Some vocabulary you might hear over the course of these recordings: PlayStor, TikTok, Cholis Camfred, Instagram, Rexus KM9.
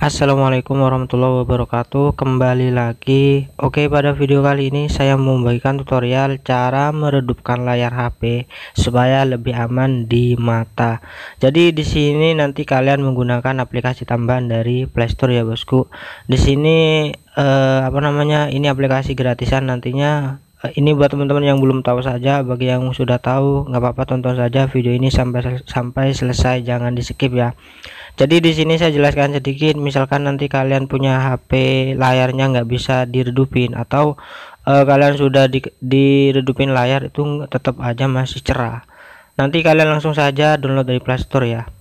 Assalamualaikum warahmatullahi wabarakatuh. Kembali lagi. Oke, pada video kali ini saya mau membagikan tutorial cara meredupkan layar HP supaya lebih aman di mata. Jadi di sini nanti kalian menggunakan aplikasi tambahan dari PlayStor ya bosku. Di sini ini aplikasi gratisan nantinya. Ini buat teman-teman yang belum tahu saja, bagi yang sudah tahu nggak apa-apa, tonton saja video ini sampai selesai, jangan di skip ya. Jadi di sini saya jelaskan sedikit, misalkan nanti kalian punya HP layarnya nggak bisa diredupin atau kalian sudah diredupin layar itu tetap aja masih cerah, nanti kalian langsung saja download dari PlayStor ya.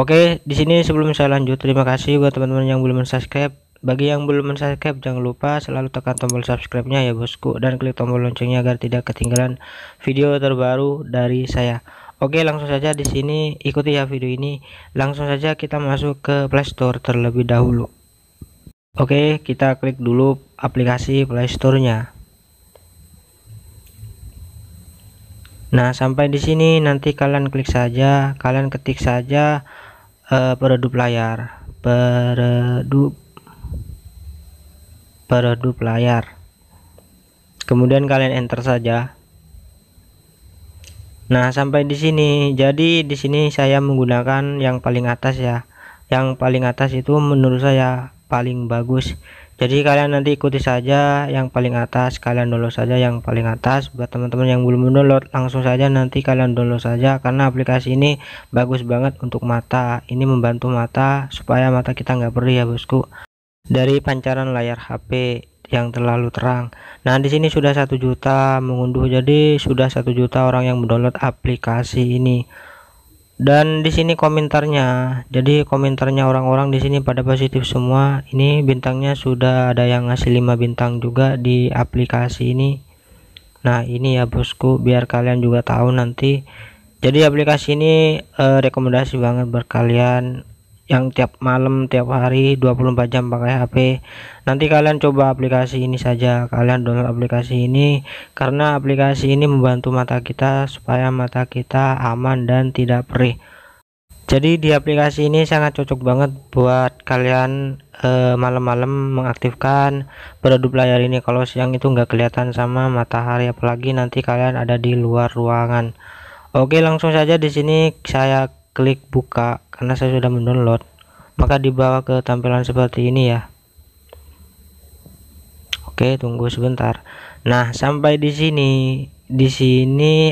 Oke, di sini sebelum saya lanjut, terima kasih buat teman-teman yang belum subscribe. Bagi yang belum subscribe, jangan lupa selalu tekan tombol subscribe-nya ya bosku, dan klik tombol loncengnya agar tidak ketinggalan video terbaru dari saya. Oke, langsung saja di sini ikuti ya video ini. Langsung saja kita masuk ke PlayStor terlebih dahulu. Oke, kita klik dulu aplikasi PlayStor-nya. Nah, sampai di sini nanti kalian ketik saja peredup layar, kemudian kalian enter saja. Nah, sampai di sini. Jadi di sini saya menggunakan yang paling atas ya. Yang paling atas itu menurut saya paling bagus. Jadi kalian nanti ikuti saja yang paling atas, kalian download saja yang paling atas. Buat teman-teman yang belum download, langsung saja nanti kalian download saja, karena aplikasi ini bagus banget untuk mata. Ini membantu mata supaya mata kita nggak perih ya bosku, dari pancaran layar HP yang terlalu terang. Nah, di sini sudah 1 juta mengunduh, jadi sudah 1 juta orang yang mendownload aplikasi ini. Dan di sini komentarnya, jadi komentarnya orang-orang di sini pada positif semua. Ini bintangnya sudah ada yang ngasih 5 bintang juga di aplikasi ini. Nah, ini ya bosku, biar kalian juga tahu nanti. Jadi aplikasi ini rekomendasi banget buat kalian yang tiap malam, tiap hari 24 jam pakai HP. Nanti kalian coba aplikasi ini saja, kalian download aplikasi ini, karena aplikasi ini membantu mata kita supaya mata kita aman dan tidak perih. Jadi di aplikasi ini sangat cocok banget buat kalian malam-malam mengaktifkan peredup layar ini, kalau siang itu nggak kelihatan sama matahari, apalagi nanti kalian ada di luar ruangan. Oke, langsung saja di sini saya klik buka, karena saya sudah mendownload, maka dibawa ke tampilan seperti ini ya. Oke, tunggu sebentar. Nah, sampai di sini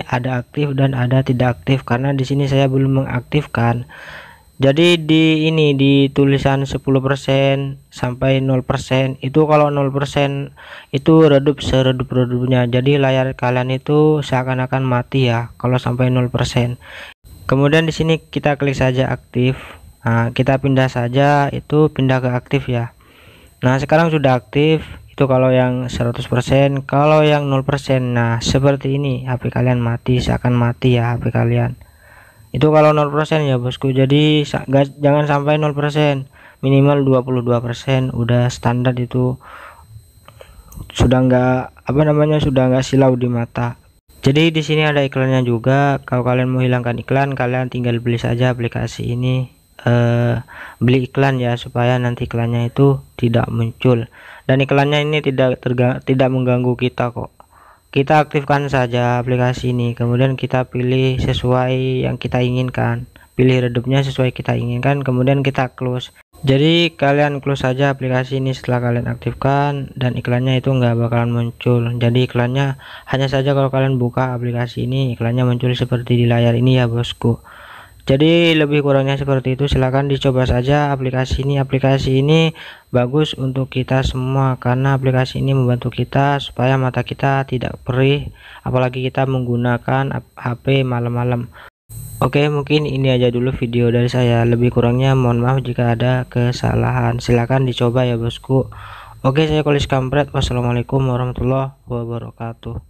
ada aktif dan ada tidak aktif, karena di sini saya belum mengaktifkan. Jadi di tulisan 10% sampai 0% itu, kalau 0% itu redup seredup-redupnya. Jadi layar kalian itu seakan-akan mati ya kalau sampai 0%. Kemudian di sini kita klik saja aktif. Nah, kita pindah saja, itu pindah ke aktif ya. Nah, sekarang sudah aktif. Itu kalau yang 100%, kalau yang 0%. Nah, seperti ini HP kalian mati, seakan mati ya HP kalian. Itu kalau 0% ya bosku. Jadi jangan sampai 0%, minimal 22% udah standar, itu sudah nggak sudah nggak silau di mata. Jadi di sini ada iklannya juga. Kalau kalian mau hilangkan iklan, kalian tinggal beli saja aplikasi ini, beli iklan ya, supaya nanti iklannya itu tidak muncul, dan iklannya ini tidak mengganggu kita kok. Kita aktifkan saja aplikasi ini, kemudian kita pilih sesuai yang kita inginkan, pilih redupnya sesuai kita inginkan, kemudian kita close. Jadi kalian close saja aplikasi ini setelah kalian aktifkan, dan iklannya itu nggak bakalan muncul. Jadi iklannya hanya saja kalau kalian buka aplikasi ini, iklannya muncul seperti di layar ini ya bosku. Jadi lebih kurangnya seperti itu, silahkan dicoba saja aplikasi ini. Aplikasi ini bagus untuk kita semua, karena aplikasi ini membantu kita supaya mata kita tidak perih, apalagi kita menggunakan HP malam-malam. Oke, mungkin ini aja dulu video dari saya. Lebih kurangnya mohon maaf jika ada kesalahan. Silahkan dicoba ya bosku. Oke, saya Cholis Camfred. Wassalamualaikum warahmatullahi wabarakatuh.